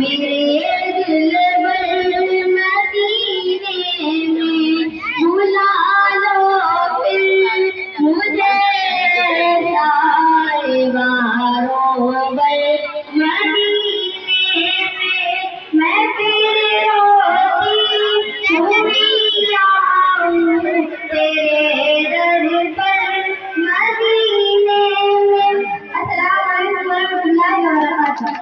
मेरे दिल भर मदीने में बुलालो फिर मुझे आए बहरोबर मदीने में। मैं तेरे रोती झूमी आऊं तेरे दर पर मदीने में। अस्सलाम वालेकुम।